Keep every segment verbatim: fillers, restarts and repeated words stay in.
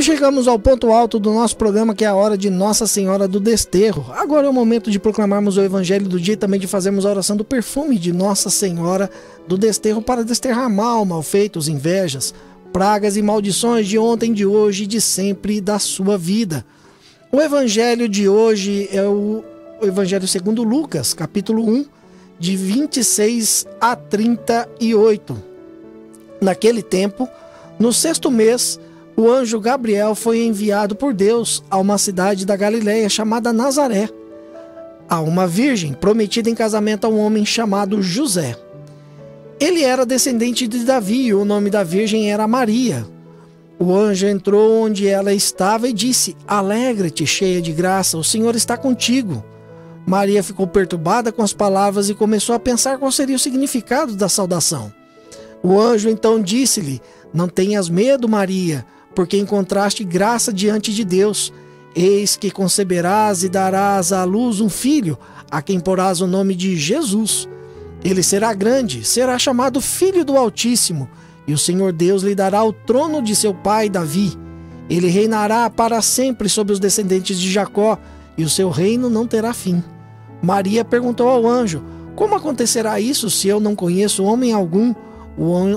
E chegamos ao ponto alto do nosso programa, que é a hora de Nossa Senhora do Desterro. Agora é o momento de proclamarmos o Evangelho do dia e também de fazermos a oração do perfume de Nossa Senhora do Desterro para desterrar mal, malfeitos, invejas, pragas e maldições de ontem, de hoje e de sempre da sua vida. O Evangelho de hoje é o Evangelho segundo Lucas, capítulo um, de vinte e seis a trinta e oito. Naquele tempo, no sexto mês, o anjo Gabriel foi enviado por Deus a uma cidade da Galiléia chamada Nazaré, a uma virgem prometida em casamento a um homem chamado José. Ele era descendente de Davi e o nome da virgem era Maria. O anjo entrou onde ela estava e disse: "Alegre-te, cheia de graça, o Senhor está contigo." Maria ficou perturbada com as palavras e começou a pensar qual seria o significado da saudação. O anjo então disse-lhe: "Não tenhas medo, Maria, porque encontraste graça diante de Deus. Eis que conceberás e darás à luz um filho, a quem porás o nome de Jesus. Ele será grande, será chamado Filho do Altíssimo, e o Senhor Deus lhe dará o trono de seu pai Davi. Ele reinará para sempre sobre os descendentes de Jacó, e o seu reino não terá fim." Maria perguntou ao anjo: "Como acontecerá isso se eu não conheço homem algum?"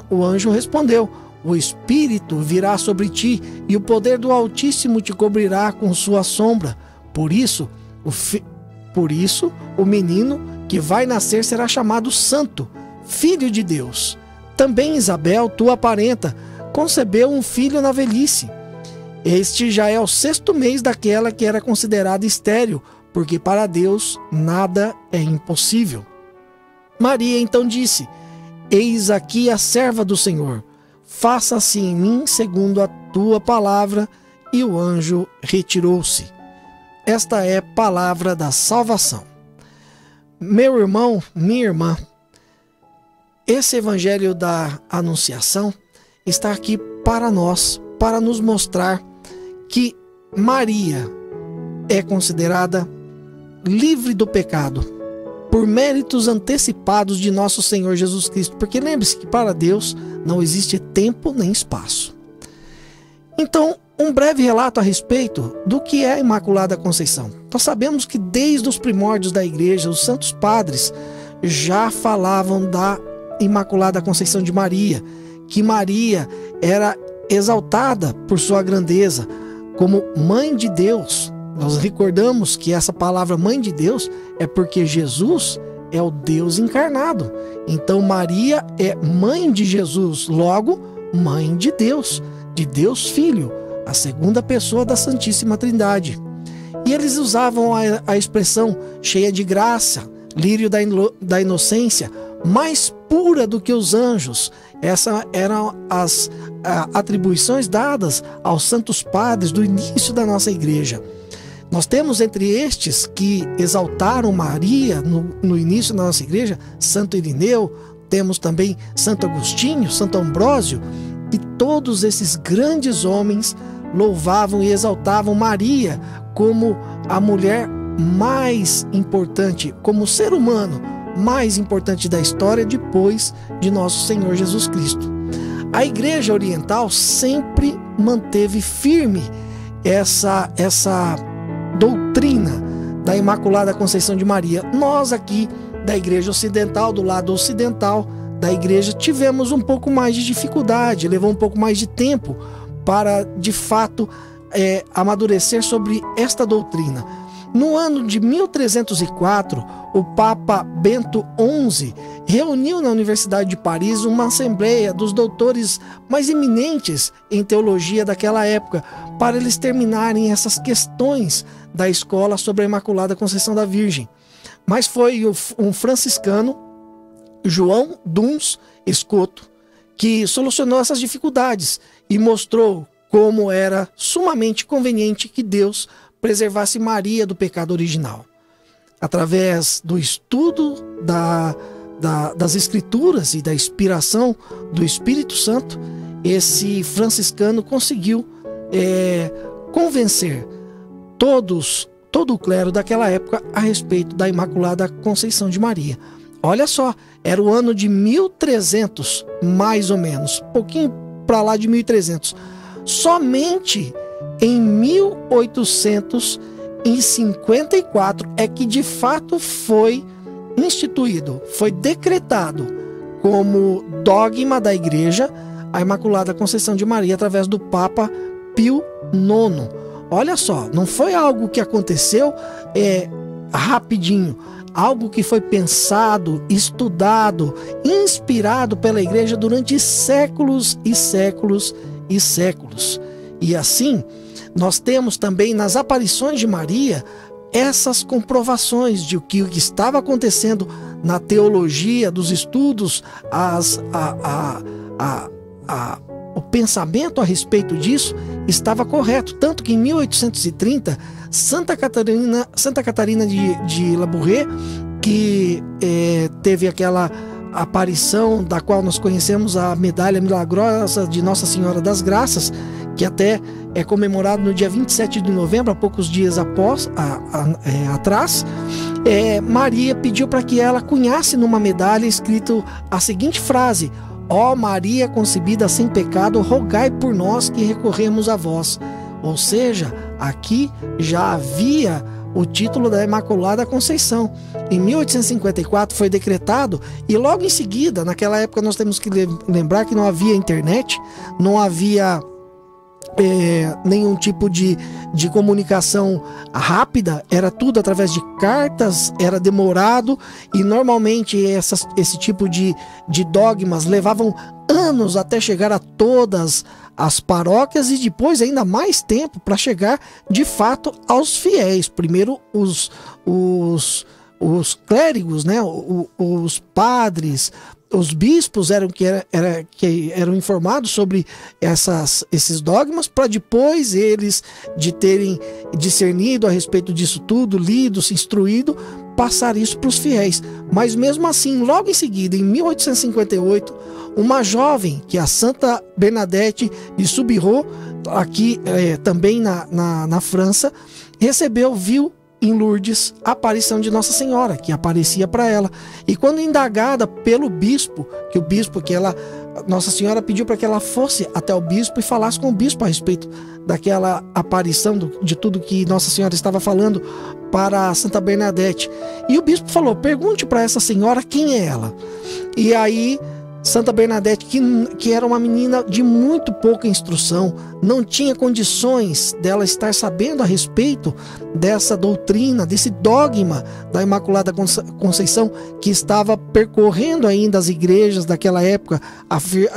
O anjo respondeu: "O Espírito virá sobre ti e o poder do Altíssimo te cobrirá com sua sombra. Por isso, o, fi... Por isso, o menino que vai nascer será chamado Santo, Filho de Deus. Também Isabel, tua parenta, concebeu um filho na velhice. Este já é o sexto mês daquela que era considerada estéril, porque para Deus nada é impossível." Maria então disse: "Eis aqui a serva do Senhor. Faça-se em mim segundo a tua palavra." E o anjo retirou-se. Esta é palavra da salvação. Meu irmão, minha irmã, esse evangelho da anunciação está aqui para nós, para nos mostrar que Maria é considerada livre do pecado por méritos antecipados de nosso Senhor Jesus Cristo, porque lembre-se que para Deus não existe tempo nem espaço. Então, um breve relato a respeito do que é a Imaculada Conceição. Nós sabemos que desde os primórdios da Igreja, os santos padres já falavam da Imaculada Conceição de Maria, que Maria era exaltada por sua grandeza como Mãe de Deus. Nós recordamos que essa palavra Mãe de Deus é porque Jesus é o Deus encarnado. Então Maria é Mãe de Jesus, logo Mãe de Deus, de Deus Filho, a segunda pessoa da Santíssima Trindade. E eles usavam a, a expressão cheia de graça, lírio da, ino, da inocência, mais pura do que os anjos. Essas eram as a, atribuições dadas aos santos padres do início da nossa Igreja. Nós temos entre estes que exaltaram Maria no, no início da nossa Igreja, Santo Ireneu, temos também Santo Agostinho, Santo Ambrósio, e todos esses grandes homens louvavam e exaltavam Maria como a mulher mais importante, como o ser humano mais importante da história depois de nosso Senhor Jesus Cristo. A Igreja Oriental sempre manteve firme essa... essa doutrina da Imaculada Conceição de Maria. Nós aqui da Igreja Ocidental, do lado ocidental da Igreja, tivemos um pouco mais de dificuldade, levou um pouco mais de tempo para de fato é, amadurecer sobre esta doutrina. No ano de mil trezentos e quatro, o Papa Bento onze reuniu na Universidade de Paris uma assembleia dos doutores mais eminentes em teologia daquela época, para eles terminarem essas questões da escola sobre a Imaculada Conceição da Virgem. Mas foi um franciscano, João Duns Escoto, que solucionou essas dificuldades e mostrou como era sumamente conveniente que Deus preservasse Maria do pecado original. Através do estudo da, da, das Escrituras e da inspiração do Espírito Santo, esse franciscano conseguiu é, convencer todos, todo o clero daquela época a respeito da Imaculada Conceição de Maria. Olha só, era o ano de mil e trezentos, mais ou menos, pouquinho para lá de mil e trezentos. Somente Em mil oitocentos e cinquenta e quatro é que de fato foi instituído, foi decretado como dogma da Igreja a Imaculada Conceição de Maria através do Papa Pio nono. Olha só, não foi algo que aconteceu é, rapidinho, algo que foi pensado, estudado, inspirado pela Igreja durante séculos e séculos e séculos. E assim, nós temos também nas aparições de Maria essas comprovações de que o que estava acontecendo na teologia, dos estudos, as, a, a, a, a, o pensamento a respeito disso estava correto. Tanto que em mil oitocentos e trinta, Santa Catarina, Santa Catarina de, de Labouré, que é, teve aquela aparição da qual nós conhecemos a medalha milagrosa de Nossa Senhora das Graças, que até é comemorado no dia vinte e sete de novembro, há poucos dias após, a, a, é, atrás, é, Maria pediu para que ela cunhasse numa medalha escrito a seguinte frase: ó Maria concebida sem pecado, rogai por nós que recorremos a vós. Ou seja, aqui já havia o título da Imaculada Conceição. Em mil oitocentos e cinquenta e quatro foi decretado e logo em seguida, naquela época nós temos que lembrar que não havia internet, não havia... É, nenhum tipo de, de comunicação rápida, era tudo através de cartas, era demorado e normalmente essas, esse tipo de, de dogmas levavam anos até chegar a todas as paróquias e depois ainda mais tempo para chegar de fato aos fiéis. Primeiro os, os, os clérigos, né? os, os padres, os bispos eram que, era, era, que eram informados sobre essas, esses dogmas, para depois eles, de terem discernido a respeito disso tudo, lido, se instruído, passar isso para os fiéis. Mas mesmo assim, logo em seguida, em mil oitocentos e cinquenta e oito, uma jovem, que é a Santa Bernadette de Soubirot, aqui é, também na, na, na França, recebeu, viu, em Lourdes, a aparição de Nossa Senhora, que aparecia para ela. E quando indagada pelo bispo, que o bispo que ela, Nossa Senhora pediu para que ela fosse até o bispo e falasse com o bispo a respeito daquela aparição, do, de tudo que Nossa Senhora estava falando para Santa Bernadette. E o bispo falou: pergunte para essa senhora quem é ela. E aí Santa Bernadette, que, que era uma menina de muito pouca instrução, não tinha condições dela estar sabendo a respeito dessa doutrina, desse dogma da Imaculada Conceição, que estava percorrendo ainda as igrejas daquela época,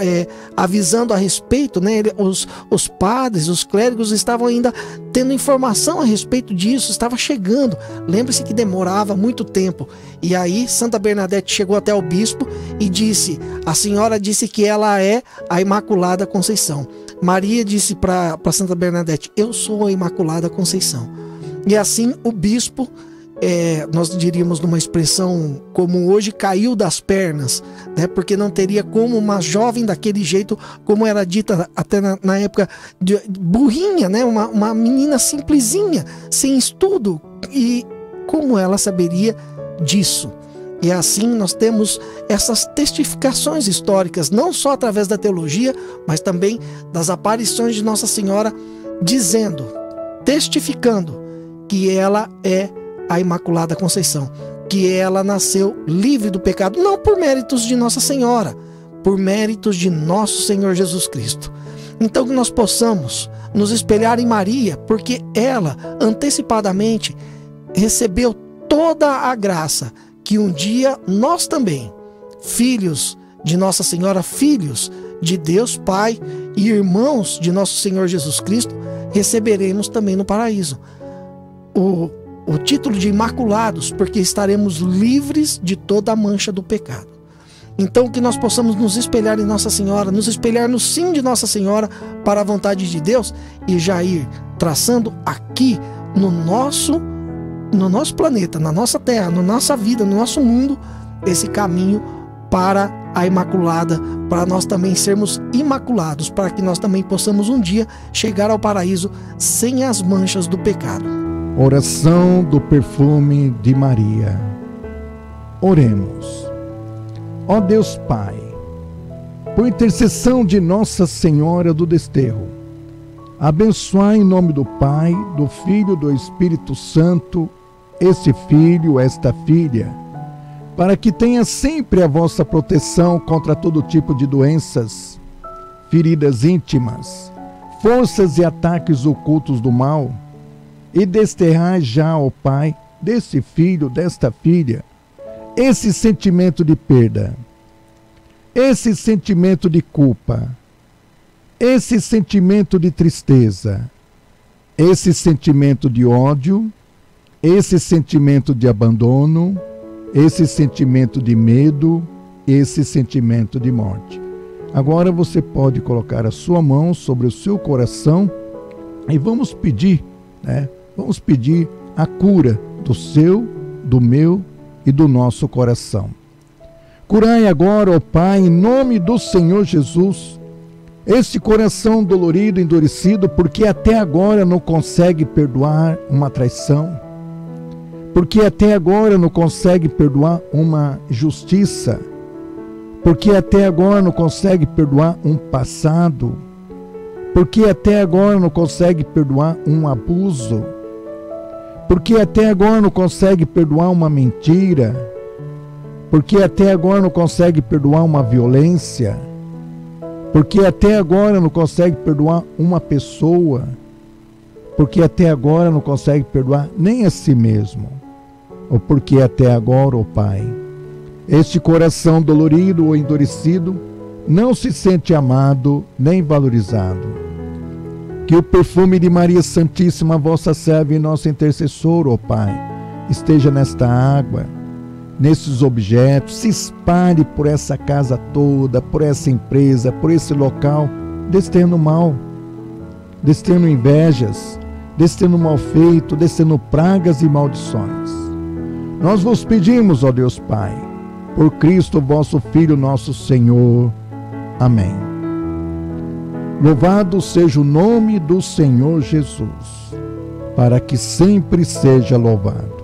é, avisando a respeito, né? Os, os padres, os clérigos estavam ainda tendo informação a respeito disso, estava chegando. Lembre-se que demorava muito tempo. E aí Santa Bernadette chegou até o bispo e disse... A senhora disse que ela é a Imaculada Conceição. Maria disse para Santa Bernadette: eu sou a Imaculada Conceição. E assim o bispo, é, nós diríamos numa expressão como hoje, caiu das pernas, né? Porque não teria como uma jovem daquele jeito, como era dita até na, na época, de, burrinha, né? uma, uma menina simplesinha, sem estudo. E como ela saberia disso? E assim nós temos essas testificações históricas, não só através da teologia, mas também das aparições de Nossa Senhora, dizendo, testificando que ela é a Imaculada Conceição, que ela nasceu livre do pecado, não por méritos de Nossa Senhora, por méritos de nosso Senhor Jesus Cristo. Então que nós possamos nos espelhar em Maria, porque ela antecipadamente recebeu toda a graça que um dia nós também, filhos de Nossa Senhora, filhos de Deus Pai e irmãos de nosso Senhor Jesus Cristo, receberemos também no paraíso. O, o título de Imaculados, porque estaremos livres de toda a mancha do pecado. Então que nós possamos nos espelhar em Nossa Senhora, nos espelhar no sim de Nossa Senhora para a vontade de Deus e já ir traçando aqui no nosso no nosso planeta, na nossa terra, na nossa vida, no nosso mundo, esse caminho para a Imaculada, para nós também sermos imaculados, para que nós também possamos um dia chegar ao paraíso sem as manchas do pecado. Oração do perfume de Maria. Oremos. Ó Deus Pai, por intercessão de Nossa Senhora do Desterro, Abençoai em nome do Pai, do Filho e do Espírito Santo, esse filho, esta filha, para que tenha sempre a vossa proteção contra todo tipo de doenças, feridas íntimas, forças e ataques ocultos do mal, e desterrai já, ó Pai, desse filho, desta filha, esse sentimento de perda, esse sentimento de culpa, esse sentimento de tristeza, esse sentimento de ódio, esse sentimento de abandono, esse sentimento de medo, esse sentimento de morte. Agora você pode colocar a sua mão sobre o seu coração e vamos pedir, né? Vamos pedir a cura do seu, do meu e do nosso coração. Curai agora, ó Pai, em nome do Senhor Jesus, este coração dolorido, endurecido, porque até agora não consegue perdoar uma traição, porque até agora não consegue perdoar uma injustiça, porque até agora não consegue perdoar um passado, porque até agora não consegue perdoar um abuso, porque até agora não consegue perdoar uma mentira, porque até agora não consegue perdoar uma violência, porque até agora não consegue perdoar uma pessoa, porque até agora não consegue perdoar nem a si mesmo, ou porque até agora, ó Pai, este coração dolorido ou endurecido não se sente amado nem valorizado. Que o perfume de Maria Santíssima, vossa serva e nossa intercessora, ó Pai, esteja nesta água, nesses objetos, se espalhe por essa casa toda, por essa empresa, por esse local, desterrando mal, desterrando invejas, desterrando mal feito, desterrando pragas e maldições. Nós vos pedimos, ó Deus Pai, por Cristo vosso Filho, nosso Senhor. Amém. Louvado seja o nome do Senhor Jesus, para que sempre seja louvado.